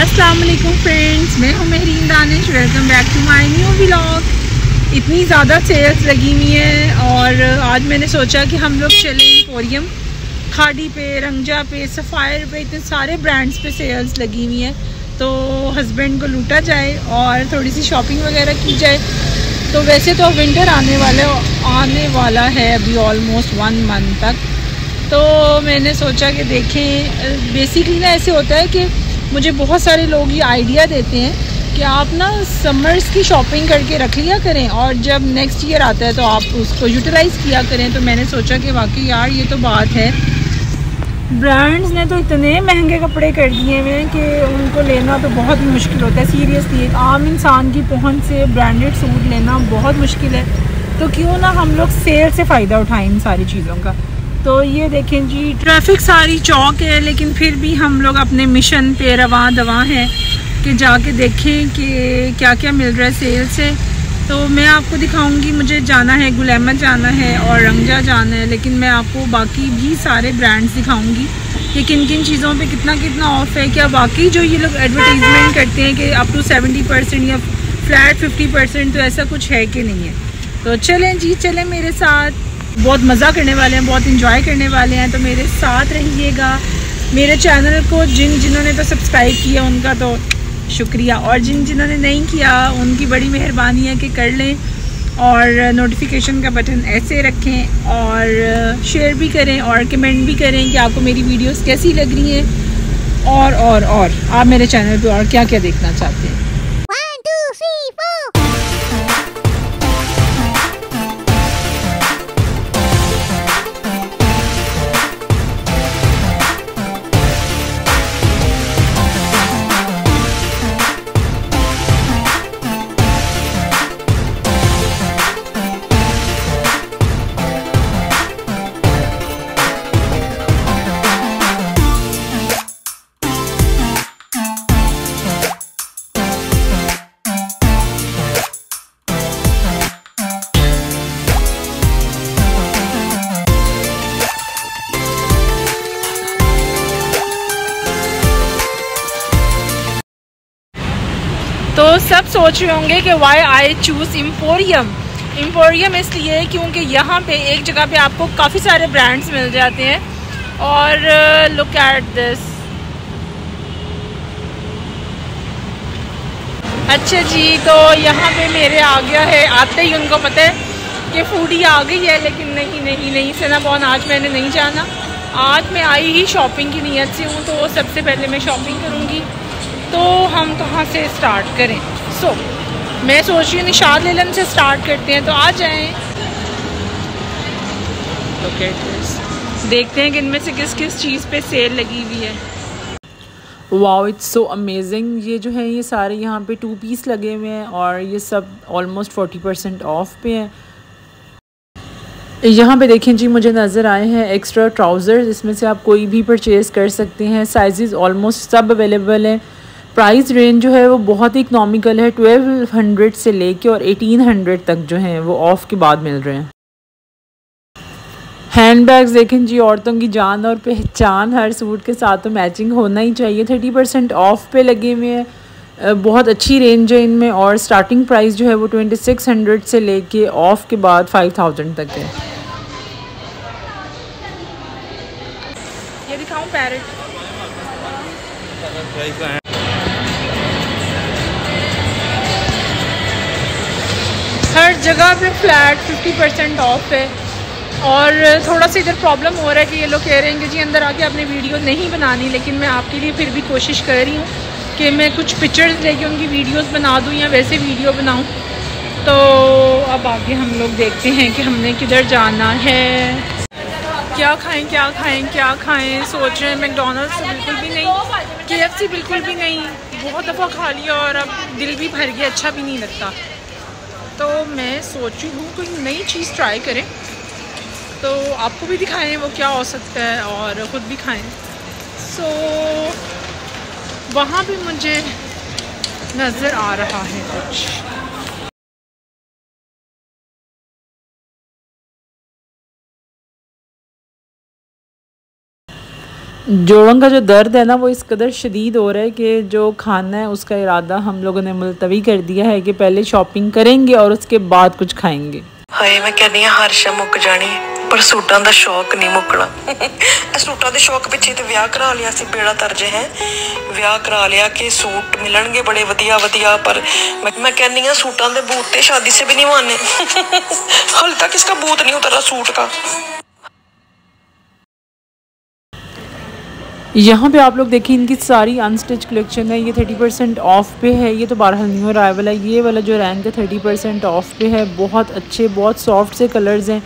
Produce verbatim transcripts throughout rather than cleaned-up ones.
अस्सलाम वालेकुम फ्रेंड्स, मैं हूँ Mahreen Danish. Welcome back to my new vlog. इतनी ज़्यादा सेल्स लगी हुई हैं और आज मैंने सोचा कि हम लोग चलें एम्पोरियम। खाड़ी पे, रंगजा पे, सफ़ायर पे, इतने सारे ब्रांड्स पे सेल्स लगी हुई हैं, तो हस्बैंड को लूटा जाए और थोड़ी सी शॉपिंग वगैरह की जाए। तो वैसे तो विंटर आने वाला आने वाला है अभी ऑलमोस्ट वन मंथ तक, तो मैंने सोचा कि देखें। बेसिकली ना ऐसे होता है कि मुझे बहुत सारे लोग ये आइडिया देते हैं कि आप ना समर्स की शॉपिंग करके रख लिया करें और जब नेक्स्ट ईयर आता है तो आप उसको यूटिलाइज़ किया करें। तो मैंने सोचा कि वाकई यार ये तो बात है, ब्रांड्स ने तो इतने महंगे कपड़े कर दिए हुए हैं कि उनको लेना तो बहुत मुश्किल होता है। सीरियसली एक आम इंसान की पहुँच से ब्रांडेड सूट लेना बहुत मुश्किल है, तो क्यों ना हम लोग सेल से फ़ायदा उठाएं इन सारी चीज़ों का। तो ये देखें जी, ट्रैफिक सारी चौक है, लेकिन फिर भी हम लोग अपने मिशन पे रवां दवां हैं कि जाके देखें कि क्या क्या मिल रहा है सेल से। तो मैं आपको दिखाऊंगी। मुझे जाना है, गुल अहमद जाना है और रंगजा जाना है, लेकिन मैं आपको बाकी भी सारे ब्रांड्स दिखाऊंगी कि किन किन चीज़ों पे कितना कितना ऑफ है। क्या बाकी जो ये लोग एडवर्टीज़मेंट करते हैं कि अप टू सेवेंटी परसेंट या फ्लैट फिफ्टी परसेंट, तो ऐसा कुछ है कि नहीं है। तो चलें जी, चलें मेरे साथ। बहुत मज़ा करने वाले हैं, बहुत इंजॉय करने वाले हैं, तो मेरे साथ रहिएगा। मेरे चैनल को जिन जिन्होंने तो सब्सक्राइब किया उनका तो शुक्रिया, और जिन जिन्होंने नहीं किया उनकी बड़ी मेहरबानी है कि कर लें, और नोटिफिकेशन का बटन ऐसे रखें और शेयर भी करें और कमेंट भी करें कि आपको मेरी वीडियोस कैसी लग रही हैं और और और आप मेरे चैनल पर और क्या क्या देखना चाहते हैं। तो सब सोच रहे होंगे कि why I choose Emporium. Emporium इसलिए क्योंकि यहाँ पे एक जगह पे आपको काफ़ी सारे ब्रांड्स मिल जाते हैं। और लुक एट दिस। अच्छा जी, तो यहाँ पे मेरे आ गया है, आते ही उनको पता है कि फूडी आ गई है, लेकिन नहीं नहीं नहीं सिनाबॉन आज मैंने नहीं जाना। आज मैं आई ही शॉपिंग की नीयत से हूँ, तो सबसे पहले मैं शॉपिंग करूँगी। तो हम कहाँ से स्टार्ट करें? सो so, मैं सोच रही हूँ निशात लेलन से स्टार्ट करते हैं। तो आ जाएं, okay, देखते हैं कि इनमें से किस किस चीज़ पे सेल लगी हुई है। Wow, it's so amazing. ये जो है ये सारे यहाँ पे टू पीस लगे हुए हैं और ये सब ऑलमोस्ट फोर्टी परसेंट ऑफ पे हैं। यहाँ पे देखें जी, मुझे नज़र आए हैं एक्स्ट्रा ट्राउज़र्स, इसमें से आप कोई भी परचेज़ कर सकते हैं। साइज़ ऑलमोस्ट सब अवेलेबल हैं। प्राइस रेंज जो है वो बहुत ही इकनॉमिकल है, ट्वेल्व हंड्रेड से लेके और एटीन हंड्रेड तक जो हैं वो ऑफ़ के बाद मिल रहे हैं। हैंडबैग्स देखें जी, औरतों की जान और पहचान, हर सूट के साथ तो मैचिंग होना ही चाहिए। थर्टी परसेंट ऑफ पे लगे हुए हैं, बहुत अच्छी रेंज है इनमें, और स्टार्टिंग प्राइस जो है वो ट्वेंटी सिक्स हंड्रेड से लेके ऑफ़ के बाद फाइव थाउजेंड तक है। ये दिखाऊं पैरेट? हर जगह पे फ्लैट फिफ्टी परसेंट ऑफ है। और थोड़ा सा इधर प्रॉब्लम हो रहा है कि ये लोग कह रहे हैं कि जी अंदर आके आपने वीडियो नहीं बनानी, लेकिन मैं आपके लिए फिर भी कोशिश कर रही हूँ कि मैं कुछ पिक्चर्स लेके उनकी वीडियोस बना दूँ या वैसे वीडियो बनाऊँ। तो अब आगे हम लोग देखते हैं कि हमने किधर जाना है, क्या खाएँ क्या खाएँ क्या खाएँ। सोच रहे हैं मैकडोनल्ड्स बिल्कुल भी नहीं, के एफ सी बिल्कुल भी नहीं, बहुत दफ़ा खा लिया और अब दिल भी भर गया, अच्छा भी नहीं लगता। तो मैं सोचूँ हूँ कोई नई चीज़ ट्राई करें, तो आपको भी दिखाएं वो क्या हो सकता है और ख़ुद भी खाएं। सो so, वहाँ भी मुझे नज़र आ रहा है कुछ। जोड़ों का जो दर्द है ना वो इस कदर शदीद हो रहा है कि जो खाना है उसका इरादा हम लोगों ने मुलतवी कर दिया है कि पहले शॉपिंग करेंगे और उसके बाद कुछ खाएंगे। हाय मैं कहनी है हर शा मुक जानी पर सूटां दा शौक नहीं मुकना। सूटां दे शौक पिछे ते विआह करा लिया सी, बेड़ा तरजे है विआह करा लिया कि सूट मिलणगे बड़े वधिया वधिया, पर मैं कहनी हां सूटां दे बूट ते शादी से भी नहीं माने। हाल तक इसका बूट नहीं उतरा सूट का। यहाँ पे आप लोग देखें इनकी सारी अनस्टिच कलेक्शन है। ये थर्टी परसेंट ऑफ पे है, ये तो बारह न्यू अराइवल है। ये वाला जो रैंक है थर्टी परसेंट ऑफ पे है। बहुत अच्छे बहुत सॉफ्ट से कलर्स हैं,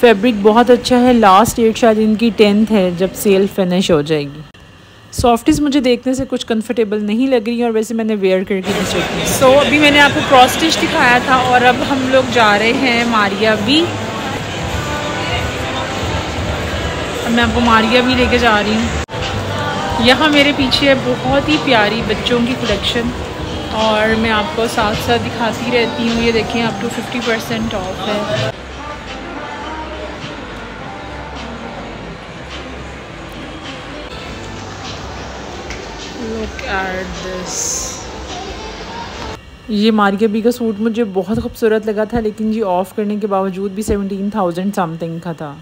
फैब्रिक बहुत अच्छा है। लास्ट डेट शायद इनकी टेंथ है जब सेल फिनिश हो जाएगी। सॉफ्टीज़ मुझे देखने से कुछ कंफर्टेबल नहीं लग रही है और वैसे मैंने वेयर करके भी चेक। सो अभी मैंने आपको क्रॉस स्टिच दिखाया था और अब हम लोग जा रहे हैं मारिया बी। मैं आपको मारिया बी लेके जा रही हूँ। यहाँ मेरे पीछे बहुत ही प्यारी बच्चों की कलेक्शन और मैं आपको साथ साथ दिखाती रहती हूँ। ये देखें आप टू फिफ्टी परसेंट ऑफ है। Look at this. ये मारिया बी का सूट मुझे बहुत खूबसूरत लगा था लेकिन जी ऑफ़ करने के बावजूद भी सेवनटीन थाउजेंड समथिंग का था।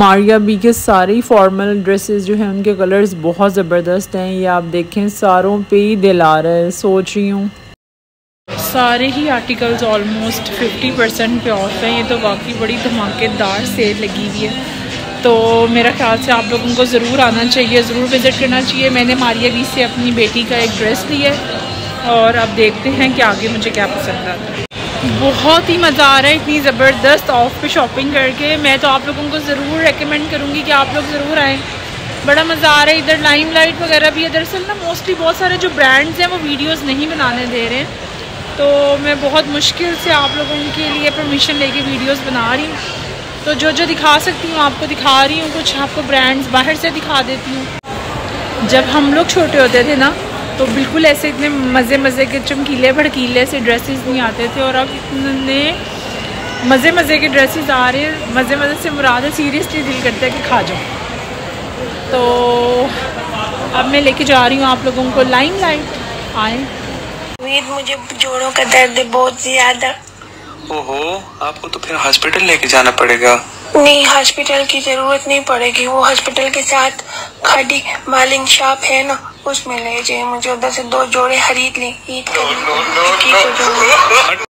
मारिया बी के सारी फॉर्मल ड्रेसेस जो हैं उनके कलर्स बहुत ज़बरदस्त हैं। ये आप देखें सारों पे ही दिल आ रहा है। सोच रही हूँ सारे ही आर्टिकल्स ऑलमोस्ट फिफ्टी परसेंट पे ऑफ हैं। ये तो वाकई बड़ी धमाकेदार सेल लगी हुई है, तो मेरा ख्याल से आप लोगों को ज़रूर आना चाहिए, ज़रूर विज़िट करना चाहिए। मैंने मारिया बी से अपनी बेटी का एक ड्रेस लिया है और अब देखते हैं कि आगे मुझे क्या पसंद आता है। बहुत ही मज़ा आ रहा है इतनी ज़बरदस्त ऑफ पे शॉपिंग करके। मैं तो आप लोगों को ज़रूर रेकमेंड करूँगी कि आप लोग ज़रूर आएँ, बड़ा मज़ा आ रहा है। इधर लाइम लाइट वगैरह भी है। दरअसल ना मोस्टली बहुत सारे जो ब्रांड्स हैं वो वीडियोस नहीं बनाने दे रहे हैं, तो मैं बहुत मुश्किल से आप लोगों के लिए परमिशन लेके वीडियोज़ बना रही हूँ। तो जो जो दिखा सकती हूँ आपको दिखा रही हूँ, कुछ आपको ब्रांड्स बाहर से दिखा देती हूँ। जब हम लोग छोटे होते थे ना तो बिल्कुल ऐसे इतने मज़े मज़े के चमकीले भड़कीले से ड्रेसेस नहीं आते थे, और अब इतने मज़े मज़े के ड्रेसेस आ रहे हैं। मज़े मज़े से मुराद है, सीरियसली दिल करता है कि खा जाओ। तो अब मैं लेके जा रही हूँ आप लोगों को लाइम लाइट। आए वीर मुझे जोड़ों का दर्द है बहुत ज़्यादा। ओहो आपको तो फिर हॉस्पिटल लेके जाना पड़ेगा। नहीं हॉस्पिटल की ज़रूरत नहीं पड़ेगी, वो हॉस्पिटल के साथ खाड़ी मालिंग शॉप है ना उसमें ले जाए। मुझे उधर से दो जोड़े खरीद लें। no, no, no, no, no.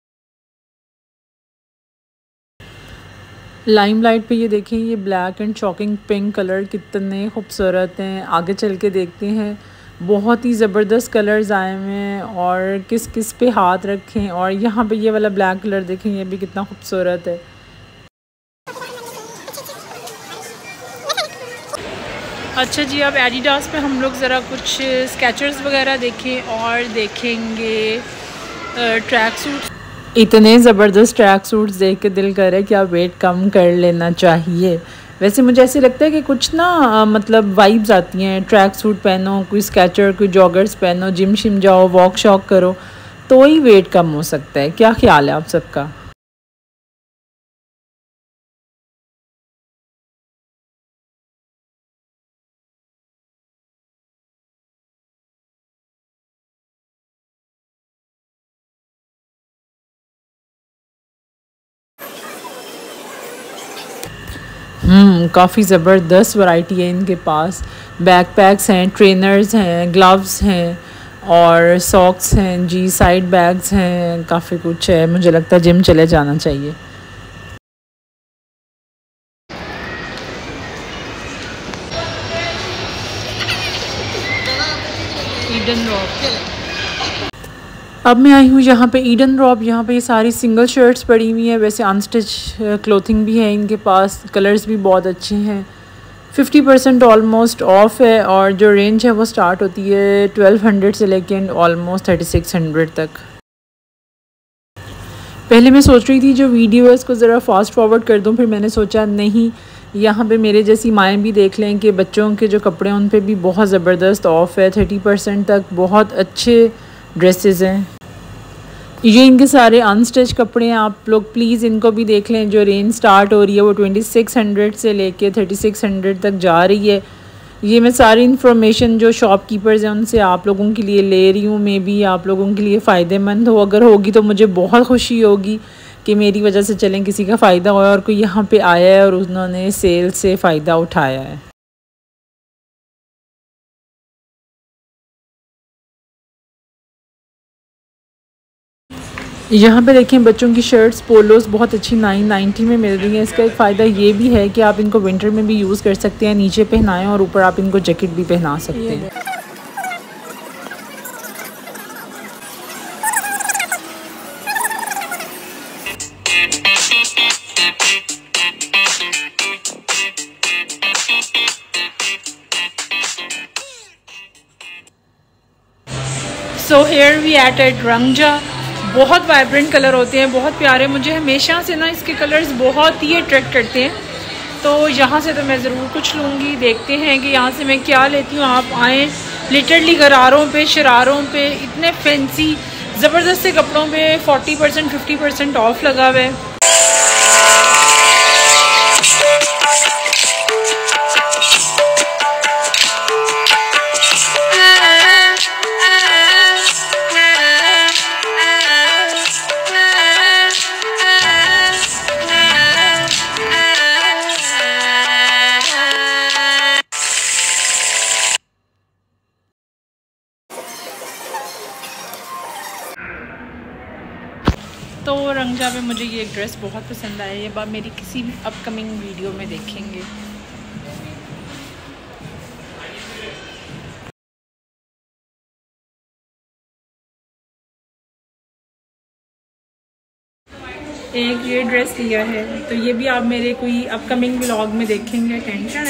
Limelight पे ये देखें ये black and shocking pink colour कितने खूबसूरत हैं। आगे चल के देखते हैं, बहुत ही ज़बरदस्त कलर्स आए हुए हैं और किस किस पे हाथ रखें। और यहाँ पे ये वाला ब्लैक कलर देखें ये भी कितना खूबसूरत है। अच्छा जी अब एडिडास पे हम लोग ज़रा कुछ स्केचर्स वगैरह देखें और देखेंगे ट्रैक सूट। इतने ज़बरदस्त ट्रैक सूट्स देख के दिल करे कि आप वेट कम कर लेना चाहिए। वैसे मुझे ऐसे लगता है कि कुछ ना मतलब वाइब्स आती हैं, ट्रैक सूट पहनो, कोई स्केचर कोई जॉगर्स पहनो, जिम शिम जाओ, वॉक शॉक करो, तो ही वेट कम हो सकता है। क्या ख्याल है आप सबका? हम्म काफ़ी ज़बरदस्त वैरायटी है इनके पास। बैकपैक्स हैं, ट्रेनर्स हैं, ग्लव्स हैं और सॉक्स हैं जी, साइड बैग्स हैं, काफ़ी कुछ है। मुझे लगता है जिम चले जाना चाहिए। ईडन रोब अब मैं आई हूँ यहाँ पे ईडन रॉब। यहाँ पे ये सारी सिंगल शर्ट्स पड़ी हुई हैं, वैसे अनस्टिच क्लोथिंग भी है इनके पास, कलर्स भी बहुत अच्छे हैं। फिफ्टी परसेंट ऑलमोस्ट ऑफ है और जो रेंज है वो स्टार्ट होती है ट्वेल्व हंड्रेड से लेकर ऑलमोस्ट थर्टी सिक्स हंड्रेड तक। पहले मैं सोच रही थी जो वीडियो है इसको ज़रा फास्ट फॉरवर्ड कर दूँ, फिर मैंने सोचा नहीं, यहाँ पे मेरे जैसी माएँ भी देख लें कि बच्चों के जो कपड़े हैं उन पे भी बहुत ज़बरदस्त ऑफ़ है, थर्टी परसेंट तक बहुत अच्छे ड्रेसेस हैं। ये इनके सारे अनस्टिच कपड़े हैं, आप लोग प्लीज़ इनको भी देख लें। जो रेंज स्टार्ट हो रही है वो ट्वेंटी सिक्स हंड्रेड से लेके थर्टी सिक्स हंड्रेड तक जा रही है। ये मैं सारी इन्फॉर्मेशन जो शॉपकीपर्स हैं उनसे आप लोगों के लिए ले रही हूँ, मे बी आप लोगों के लिए फ़ायदेमंद हो। अगर होगी तो मुझे बहुत खुशी होगी कि मेरी वजह से चलें किसी का फ़ायदा हुआ और कोई यहाँ पे आया है और उन्होंने सेल से फ़ायदा उठाया है। यहाँ पे देखें बच्चों की शर्ट्स पोलोस बहुत अच्छी नाइन नाइन्टी में मिल रही हैं। इसका एक फ़ायदा ये भी है कि आप इनको विंटर में भी यूज़ कर सकते हैं, नीचे पहनाएं और ऊपर आप इनको जैकेट भी पहना सकते हैं। So here we at at Rangja. बहुत वाइब्रेंट कलर होते हैं, बहुत प्यारे, मुझे हमेशा से ना इसके कलर्स बहुत ही अट्रैक्ट करते हैं। तो यहाँ से तो मैं ज़रूर कुछ लूँगी, देखते हैं कि यहाँ से मैं क्या लेती हूँ। आप आएँ, लिटरली गरारों पे, शरारों पे, इतने फैंसी ज़बरदस्त से कपड़ों पे forty percent fifty percent off लगा हुआ है। तो रंगजा में मुझे ये एक ड्रेस बहुत पसंद आई, ये बात मेरी किसी भी अपकमिंग वीडियो में देखेंगे। एक ये ड्रेस लिया है, तो ये भी आप मेरे कोई अपकमिंग व्लॉग में देखेंगे। Tension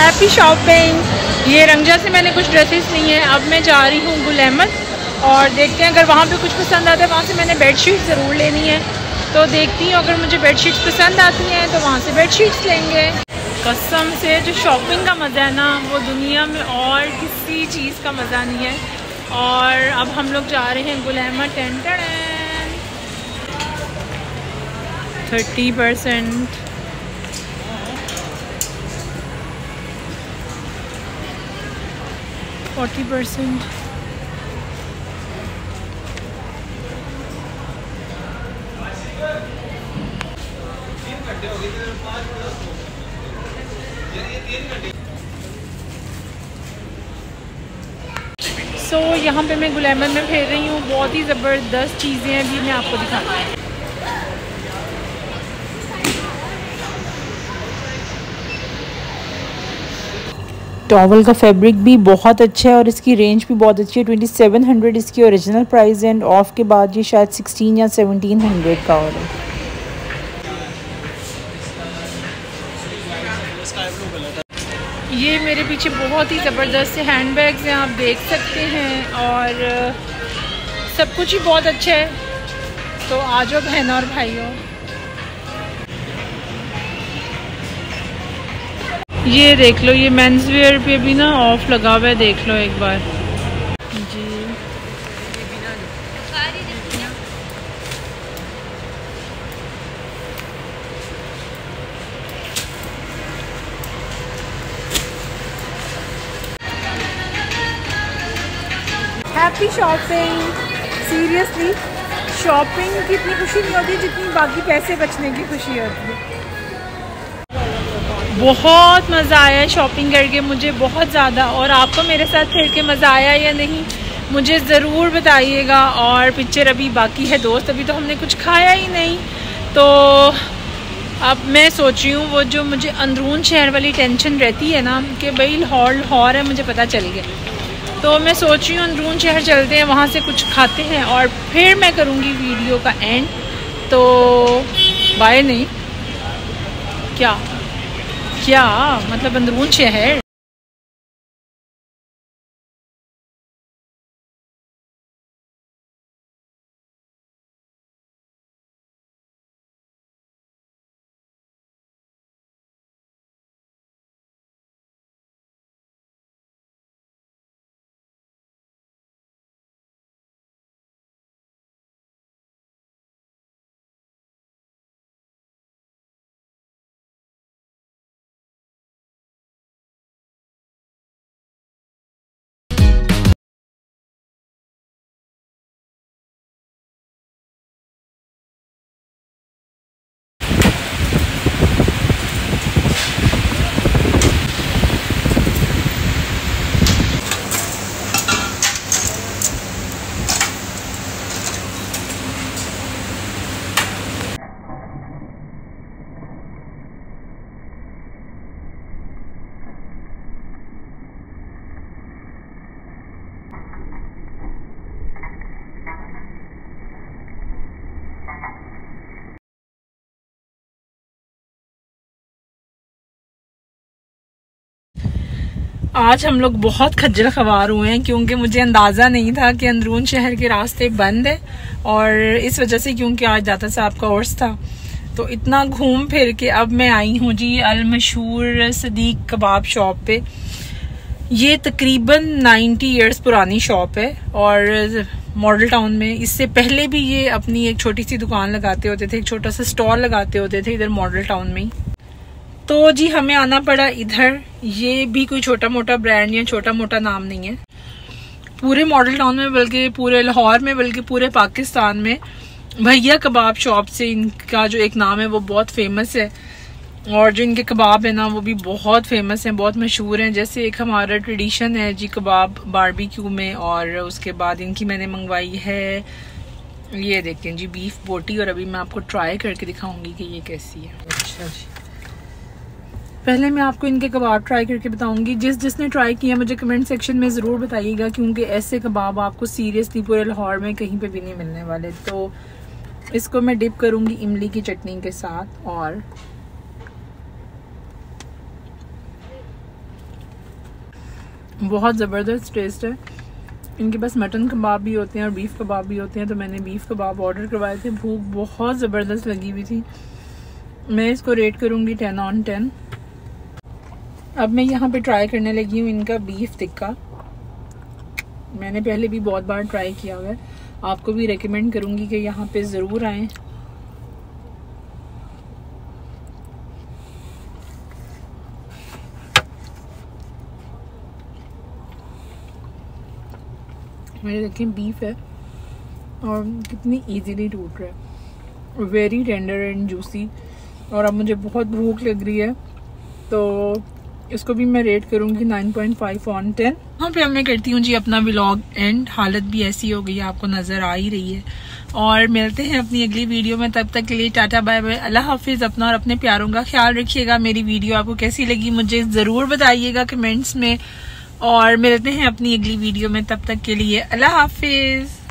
happy shopping. ये रंगजा से मैंने कुछ ड्रेसेस ली हैं, अब मैं जा रही हूँ गुल अहमद और देखते हैं अगर वहाँ पे कुछ पसंद आता है। वहाँ से मैंने बेडशीट ज़रूर लेनी है, तो देखती हूँ अगर मुझे बेडशीट्स पसंद आती हैं तो वहाँ से बेडशीट्स लेंगे। कसम से जो शॉपिंग का मज़ा है ना वो दुनिया में और किसी चीज़ का मज़ा नहीं है। और अब हम लोग जा रहे हैं गुल अहमद। टेंटर thirty percent forty percent so so, यहाँ पे मैं गुल अहमद में फेर रही हूँ, बहुत ही ज़बरदस्त चीज़ें हैं, भी मैं आपको दिखाती हूँ। टॉवल का फैब्रिक भी बहुत अच्छा है और इसकी रेंज भी बहुत अच्छी है। ट्वेंटी सेवन हंड्रेड इसकी ओरिजिनल प्राइस है एंड ऑफ के बाद ये शायद सिक्सटीन या सेवनटीन हंड्रेड का और है। ये मेरे पीछे बहुत ही ज़बरदस्त से हैंड बैग्स हैं, आप देख सकते हैं, और सब कुछ ही बहुत अच्छा है। तो आ जाओ बहनों और भाइयों, ये देख लो, ये मेंस वेयर पे भी ना ऑफ लगा हुआ है, देख लो एक बार जी। Happy shopping. सीरियसली शॉपिंग की इतनी खुशी नहीं होती जितनी बाकी पैसे बचने की खुशी होती है। बहुत मज़ा आया शॉपिंग करके मुझे, बहुत ज़्यादा। और आपको मेरे साथ फिर के मज़ा आया या नहीं मुझे ज़रूर बताइएगा। और पिक्चर अभी बाकी है दोस्त, अभी तो हमने कुछ खाया ही नहीं। तो अब मैं सोच रही हूँ वो जो मुझे अंदरून शहर वाली टेंशन रहती है ना कि भाई लाहौर लाहौर है, मुझे पता चल गया। तो मैं सोच रही हूँ अंदरून शहर चलते हैं, वहाँ से कुछ खाते हैं और फिर मैं करूँगी वीडियो का एंड। तो बाय। नहीं क्या क्या मतलब अंदरून शहर। आज हम लोग बहुत खज्जल खवार हुए हैं क्योंकि मुझे अंदाज़ा नहीं था कि अंदरून शहर के रास्ते बंद है, और इस वजह से क्योंकि आज दाता साहब का उर्स था तो इतना घूम फिर के अब मैं आई हूँ जी अल मशहूर सदीक कबाब शॉप पे। ये तकरीबन नाइन्टी ईयर्स पुरानी शॉप है और मॉडल टाउन में इससे पहले भी ये अपनी एक छोटी सी दुकान लगाते होते थे, एक छोटा सा स्टॉल लगाते होते थे इधर मॉडल टाउन में ही। तो जी हमें आना पड़ा इधर। ये भी कोई छोटा मोटा ब्रांड या छोटा मोटा नाम नहीं है, पूरे मॉडल टाउन में बल्कि पूरे लाहौर में बल्कि पूरे पाकिस्तान में भैया कबाब शॉप से इनका जो एक नाम है वो बहुत फेमस है, और जो इनके कबाब है ना वो भी बहुत फेमस हैं, बहुत मशहूर हैं। जैसे एक हमारा ट्रेडिशन है जी कबाब बारबेक्यू में, और उसके बाद इनकी मैंने मंगवाई है ये देखते हैं जी बीफ बोटी, और अभी मैं आपको ट्राई करके दिखाऊँगी कि ये कैसी है। अच्छा जी पहले मैं आपको इनके कबाब ट्राई करके बताऊंगी। जिस जिसने ट्राई किया मुझे कमेंट सेक्शन में ज़रूर बताइएगा क्योंकि ऐसे कबाब आपको सीरियसली पूरे लाहौर में कहीं पे भी नहीं मिलने वाले। तो इसको मैं डिप करूंगी इमली की चटनी के साथ, और बहुत ज़बरदस्त टेस्ट है। इनके पास मटन कबाब भी होते हैं और बीफ कबाब भी होते हैं, तो मैंने बीफ कबाब ऑर्डर करवाए थे। भूख बहुत ज़बरदस्त लगी हुई थी। मैं इसको रेट करूँगी टेन ऑन टेन। अब मैं यहाँ पे ट्राई करने लगी हूँ इनका बीफ टिक्का। मैंने पहले भी बहुत बार ट्राई किया हुआ है, आपको भी रेकमेंड करूँगी कि यहाँ पे ज़रूर आएं। मैंने देखें बीफ है और कितनी इजीली टूट रहा है, वेरी टेंडर एंड जूसी। और अब मुझे बहुत भूख लग रही है तो इसको भी मैं रेट करूँगी nine point five on ten. यहाँ पे मैं करती हूँ जी अपना व्लॉग एंड। हालत भी ऐसी हो गई आपको नज़र आ ही रही है, और मिलते हैं अपनी अगली वीडियो में। तब तक के लिए टाटा बाय बाय, अल्लाह हाफिज़। अपना और अपने प्यारों का ख्याल रखिएगा। मेरी वीडियो आपको कैसी लगी मुझे ज़रूर बताइएगा कमेंट्स में, और मिलते हैं अपनी अगली वीडियो में। तब तक के लिए अल्लाह हाफिज़।